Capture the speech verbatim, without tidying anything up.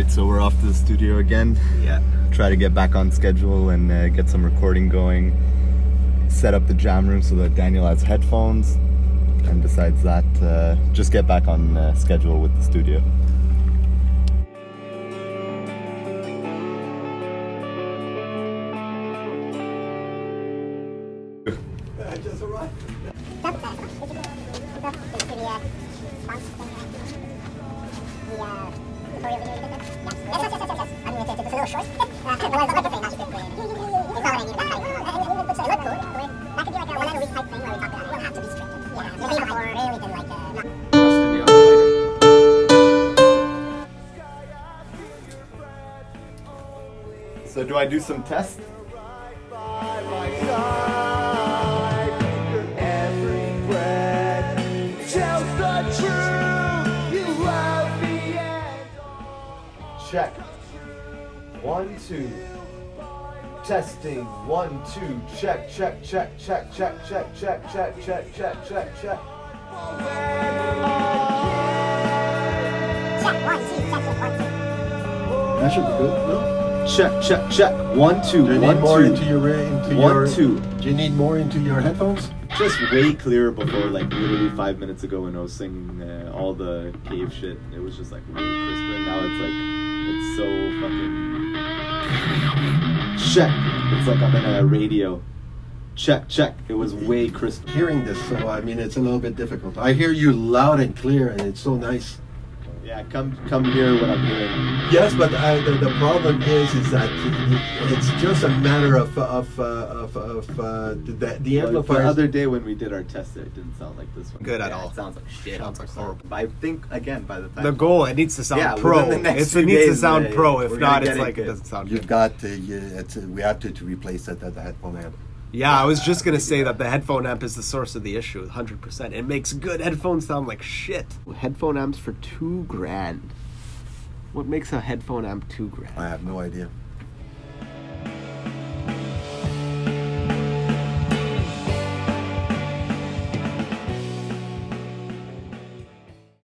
Alright, so we're off to the studio again. Yeah. Try to get back on schedule and uh, get some recording going. Set up the jam room so that Daniel has headphones. And besides that, uh, just get back on uh, schedule with the studio. I just arrived. So do I do some tests? Check. One, two. Testing. One, two. Check, check, check, check, check, check, check, check, check, check, check, check. That should be good, no? Check, check, check. One, two. Do you need more into your into your one, two. Do you need more into your headphones? Just way clearer before, like literally five minutes ago when I was singing uh, all the cave shit. It was just like really crisp, and now it's like. It's so fucking... Check! It's like I'm in a radio. Check, check. It was way crisp. Hearing this, so I mean, it's a little bit difficult. I hear you loud and clear, and it's so nice. Yeah, come come hear what I'm hearing. Yes, but I, the, the problem is, is that it's just a matter of of uh, of, of uh, the, the amplifier. The other day when we did our test, it didn't sound like this one. Good at yeah, all. It sounds like shit. Sounds like horrible. But I think again by the time the goal, it needs to sound yeah, pro. The next it needs to sound day, pro. If not, it's like it, it doesn't sound. You've good. Got uh, you, it's, uh, we have to, to replace that the headphone amp. Yeah, yeah, I was just going to say that the headphone amp is the source of the issue, one hundred percent. It makes good headphones sound like shit. Headphone amps for two grand. What makes a headphone amp two grand? I have no idea.